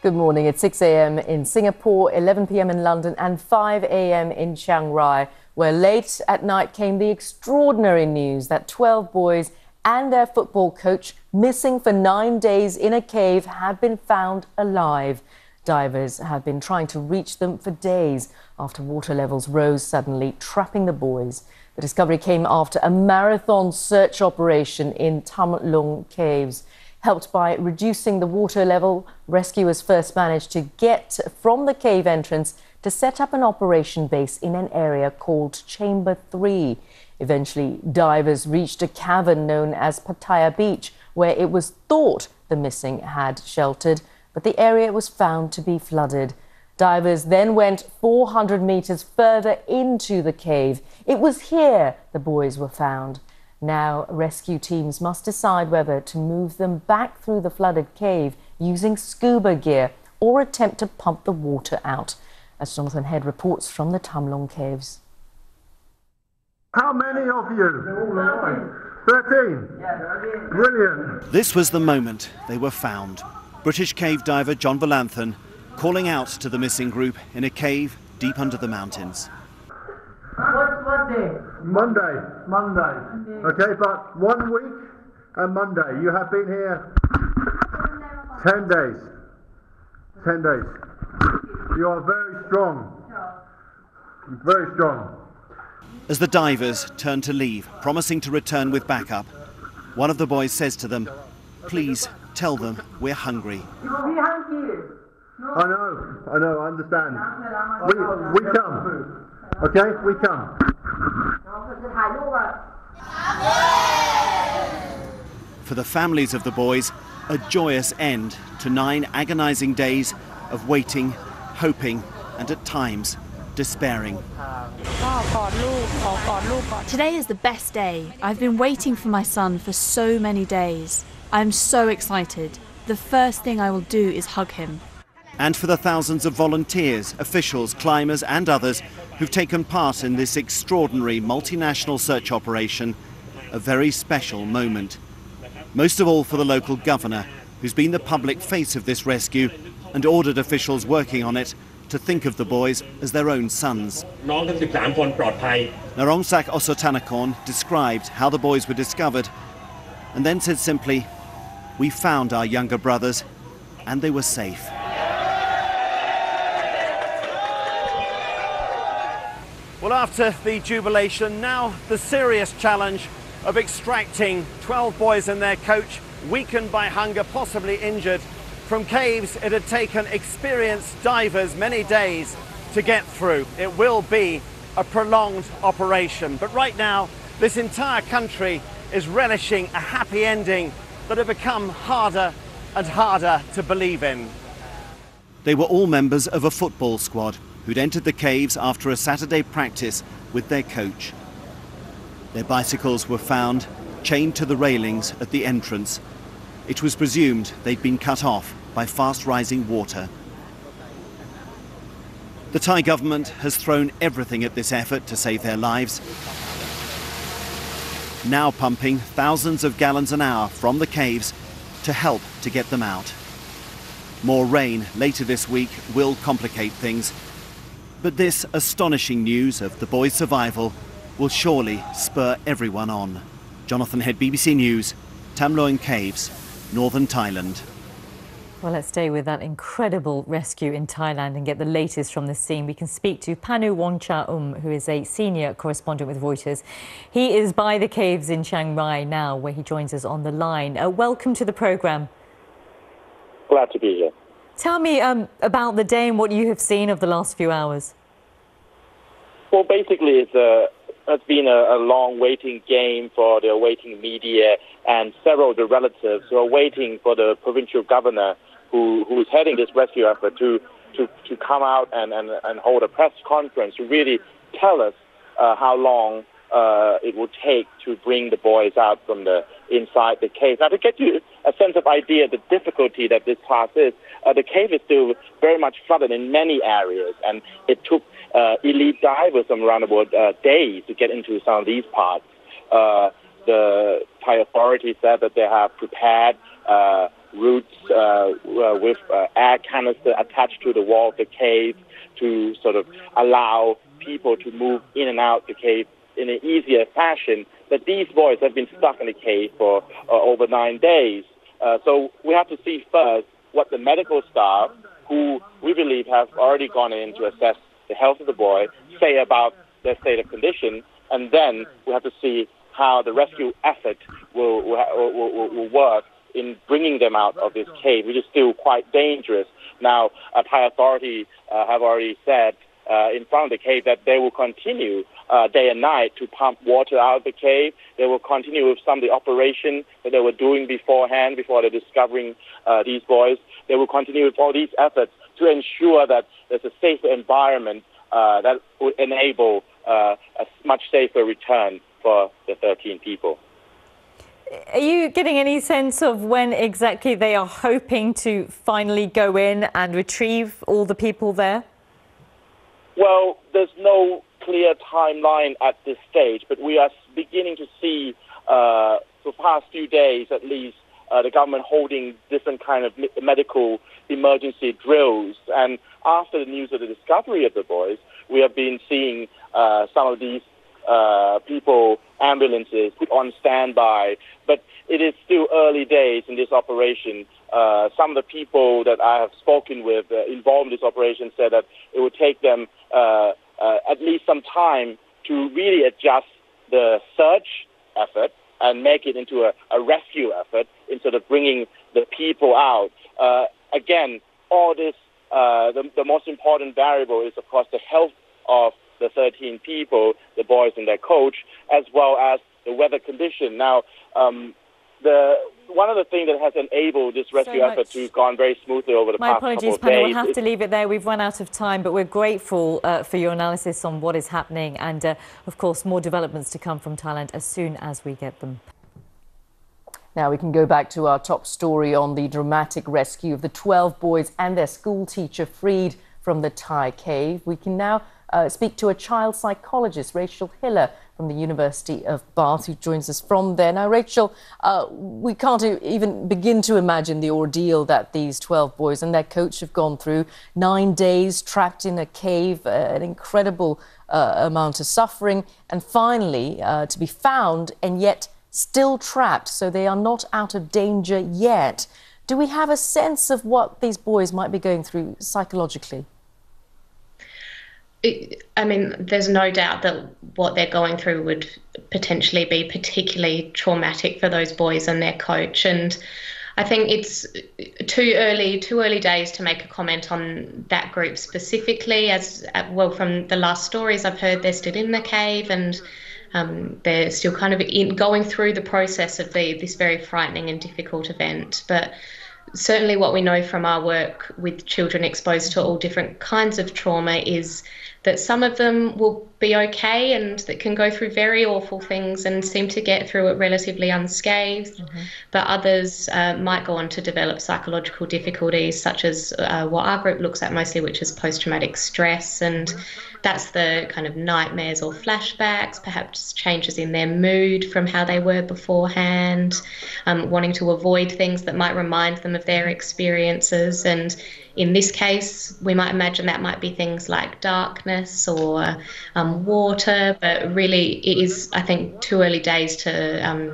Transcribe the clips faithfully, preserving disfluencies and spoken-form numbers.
Good morning. It's six a m in Singapore, eleven p m in London and five a m in Chiang Rai, where late at night came the extraordinary news that twelve boys and their football coach, missing for nine days in a cave, had been found alive. Divers have been trying to reach them for days after water levels rose suddenly, trapping the boys. The discovery came after a marathon search operation in Tham Luang caves. Helped by reducing the water level, rescuers first managed to get from the cave entrance to set up an operation base in an area called Chamber three. Eventually, divers reached a cavern known as Pattaya Beach, where it was thought the missing had sheltered, but the area was found to be flooded. Divers then went four hundred meters further into the cave. It was here the boys were found. Now, rescue teams must decide whether to move them back through the flooded cave using scuba gear or attempt to pump the water out. As Jonathan Head reports from the Tham Luang caves. How many of you? thirteen? Yeah, thirteen. Brilliant. This was the moment they were found. British cave diver John Volanthen calling out to the missing group in a cave deep under the mountains. What, what day? Monday. Monday. Okay, but one week and Monday. You have been here ten days. Ten days. You are very strong. Very strong. As the divers turn to leave, promising to return with backup, one of the boys says to them, "Please tell them we're hungry." I know. I know. I understand. We, we come. OK, we come. For the families of the boys, a joyous end to nine agonising days of waiting, hoping and at times despairing. Today is the best day. I've been waiting for my son for so many days. I'm so excited. The first thing I will do is hug him. And for the thousands of volunteers, officials, climbers and others who've taken part in this extraordinary multinational search operation, a very special moment. Most of all for the local governor, who's been the public face of this rescue and ordered officials working on it to think of the boys as their own sons. Narongsak Osotanakorn described how the boys were discovered and then said simply, "We found our younger brothers and they were safe." Well, after the jubilation, now the serious challenge of extracting twelve boys and their coach, weakened by hunger, possibly injured, from caves it had taken experienced divers many days to get through. It will be a prolonged operation. But right now, this entire country is relishing a happy ending that had become harder and harder to believe in. They were all members of a football squad who'd entered the caves after a Saturday practice with their coach. Their bicycles were found chained to the railings at the entrance. It was presumed they'd been cut off by fast-rising water. The Thai government has thrown everything at this effort to save their lives, now pumping thousands of gallons an hour from the caves to help to get them out. More rain later this week will complicate things. But this astonishing news of the boys' survival will surely spur everyone on. Jonathan Head, B B C News, Tham Luang Caves, Northern Thailand. Well, let's stay with that incredible rescue in Thailand and get the latest from the scene. We can speak to Panu Wong Cha Oum, who is a senior correspondent with Reuters. He is by the caves in Chiang Rai now, where he joins us on the line. Uh, welcome to the programme. Glad to be here. Tell me um, about the day and what you have seen of the last few hours. Well, basically, it's, a, it's been a, a long waiting game for the waiting media and several of the relatives who are waiting for the provincial governor who, who is heading this rescue effort to, to, to come out and, and, and hold a press conference to really tell us uh, how long uh, it will take to bring the boys out from the inside the cave. Now, to get you a sense of idea of the difficulty that this task is, uh, the cave is still very much flooded in many areas, and it took uh, elite divers from around the world uh, days to get into some of these parts. Uh, the Thai authorities said that they have prepared uh, roots uh, with uh, air canister attached to the wall of the cave to sort of allow people to move in and out the cave in an easier fashion. But these boys have been stuck in the cave for uh, over nine days. Uh, so we have to see first what the medical staff, who we believe have already gone in to assess the health of the boy, say about their state of condition, and then we have to see how the rescue effort will, will, will, will work in bringing them out of this cave, which is still quite dangerous. Now, a Thai authority uh, have already said uh, in front of the cave that they will continue uh, day and night to pump water out of the cave. They will continue with some of the operation that they were doing beforehand, before they're discovering uh, these boys. They will continue with all these efforts to ensure that there's a safer environment uh, that would enable uh, a much safer return for the thirteen people. Are you getting any sense of when exactly they are hoping to finally go in and retrieve all the people there? Well, there's no clear timeline at this stage, but we are beginning to see, uh, for the past few days at least, uh, the government holding different kind of medical emergency drills. And after the news of the discovery of the boys, we have been seeing uh, some of these Uh, people, ambulances put on standby, but it is still early days in this operation. Uh, some of the people that I have spoken with uh, involved in this operation said that it would take them uh, uh, at least some time to really adjust the search effort and make it into a, a rescue effort instead of bringing the people out. Uh, again, all this, uh, the, the most important variable is, of course, the health of the thirteen people, the boys and their coach, as well as the weather condition. Now, um, the one of the things that has enabled this rescue so effort to have gone very smoothly over the My past apologies, couple of Panu, days... My apologies, Panu, we'll have to leave it there. We've run out of time, but we're grateful uh, for your analysis on what is happening and, uh, of course, more developments to come from Thailand as soon as we get them. Now we can go back to our top story on the dramatic rescue of the twelve boys and their school teacher freed from the Thai cave. We can now Uh, speak to a child psychologist, Rachel Hiller, from the University of Bath, who joins us from there. Now, Rachel, uh, we can't even begin to imagine the ordeal that these twelve boys and their coach have gone through. Nine days trapped in a cave, uh, an incredible uh, amount of suffering, and finally uh, to be found and yet still trapped, so they are not out of danger yet. Do we have a sense of what these boys might be going through psychologically? I mean, there's no doubt that what they're going through would potentially be particularly traumatic for those boys and their coach. And I think it's too early, too early days to make a comment on that group specifically. As well, from the last stories I've heard, they're still in the cave and um, they're still kind of in, going through the process of the, this very frightening and difficult event. But certainly what we know from our work with children exposed to all different kinds of trauma is that some of them will be okay and that can go through very awful things and seem to get through it relatively unscathed, mm-hmm. but others uh, might go on to develop psychological difficulties such as uh, what our group looks at mostly, which is post-traumatic stress, and that's the kind of nightmares or flashbacks, perhaps changes in their mood from how they were beforehand, um, wanting to avoid things that might remind them of their experiences. And in this case, we might imagine that might be things like darkness or um, water, but really it is, I think, too early days to um,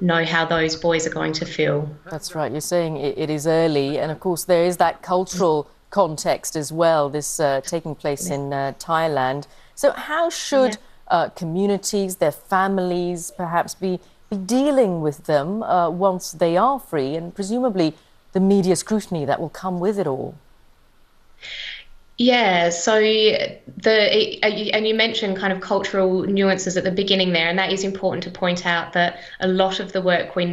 know how those boys are going to feel. That's right, you're saying it, it is early, and of course there is that cultural context as well, this uh, taking place in uh, Thailand. So how should yeah. uh, communities, their families perhaps be, be dealing with them uh, once they are free, and presumably the media scrutiny that will come with it all? Yeah, so the and you mentioned kind of cultural nuances at the beginning there, and that is important to point out that a lot of the work we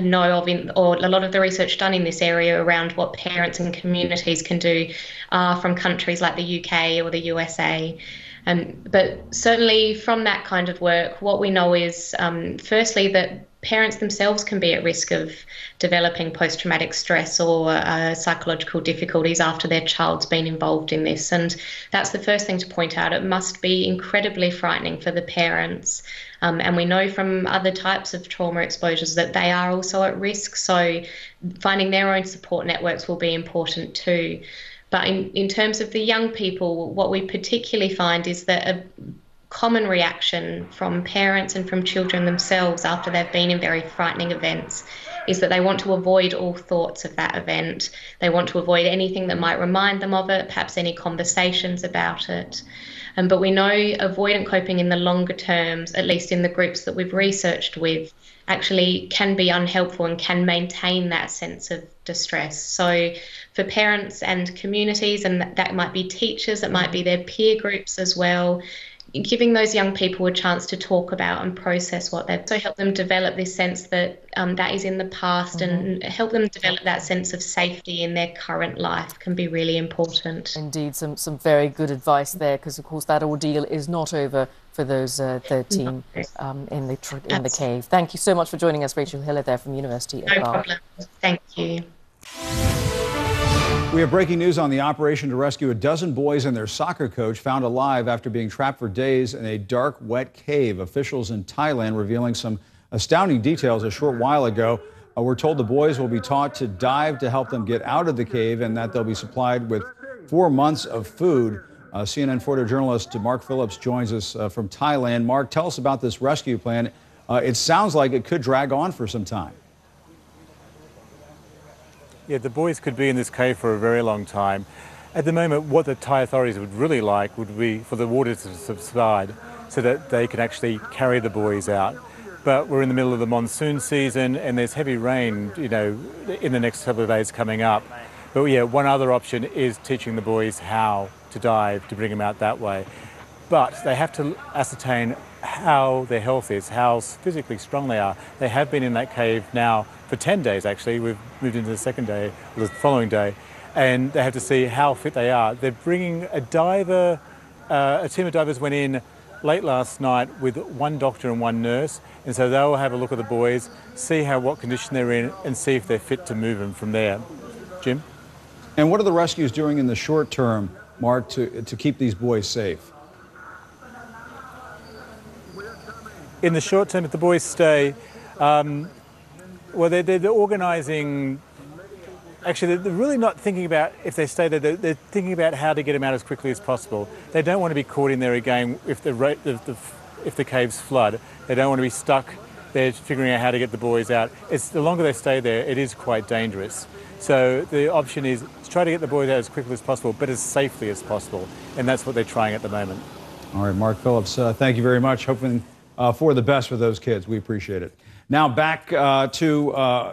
know of, in, or a lot of the research done in this area around what parents and communities can do, are from countries like the U K or the U S A. Um, but certainly from that kind of work, what we know is um, firstly that parents themselves can be at risk of developing post-traumatic stress or uh, psychological difficulties after their child's been involved in this. And that's the first thing to point out. It must be incredibly frightening for the parents. Um, and we know from other types of trauma exposures that they are also at risk. So finding their own support networks will be important too. But in, in terms of the young people, what we particularly find is that a common reaction from parents and from children themselves after they've been in very frightening events is that they want to avoid all thoughts of that event. They want to avoid anything that might remind them of it, perhaps any conversations about it. Um, but we know avoidant coping in the longer terms, at least in the groups that we've researched with, actually can be unhelpful and can maintain that sense of distress. So for parents and communities, and that might be teachers, it might be their peer groups as well, giving those young people a chance to talk about and process what they've, so help them develop this sense that um, that is in the past, mm-hmm. and help them develop that sense of safety in their current life can be really important. Indeed, some, some very good advice there, because of course that ordeal is not over for those uh, thirteen um, in the tr in Absolutely. the cave. Thank you so much for joining us, Rachel Hiller there from University of No Bath. problem. Thank you. We have breaking news on the operation to rescue a dozen boys and their soccer coach found alive after being trapped for days in a dark, wet cave. Officials in Thailand revealing some astounding details a short while ago. Uh, we're told the boys will be taught to dive to help them get out of the cave and that they'll be supplied with four months of food. Uh, C N N photojournalist Mark Phillips joins us uh, from Thailand. Mark, tell us about this rescue plan. Uh, it sounds like it could drag on for some time. Yeah, the boys could be in this cave for a very long time. At the moment, what the Thai authorities would really like would be for the water to subside so that they can actually carry the boys out. But we're in the middle of the monsoon season and there's heavy rain, you know, in the next couple of days coming up. But yeah, one other option is teaching the boys how to dive to bring them out that way. But they have to ascertain how their health is, how physically strong they are. They have been in that cave now for ten days actually. We've moved into the second day, or the following day, and they have to see how fit they are. They're bringing a diver, uh, a team of divers went in late last night with one doctor and one nurse, and so they'll have a look at the boys, see how what condition they're in, and see if they're fit to move them from there. Jim? And what are the rescues doing in the short term, Mark, to, to keep these boys safe? In the short term, if the boys stay, um, Well, they're, they're, they're organising, actually they're really not thinking about if they stay there, they're, they're thinking about how to get them out as quickly as possible. They don't want to be caught in there again if the, if the, if the caves flood. They don't want to be stuck there figuring out how to get the boys out. It's, the longer they stay there, it is quite dangerous. So the option is to try to get the boys out as quickly as possible, but as safely as possible. And that's what they're trying at the moment. All right, Mark Phillips, uh, thank you very much. Hoping uh, for the best for those kids. We appreciate it. Now back uh, to... Uh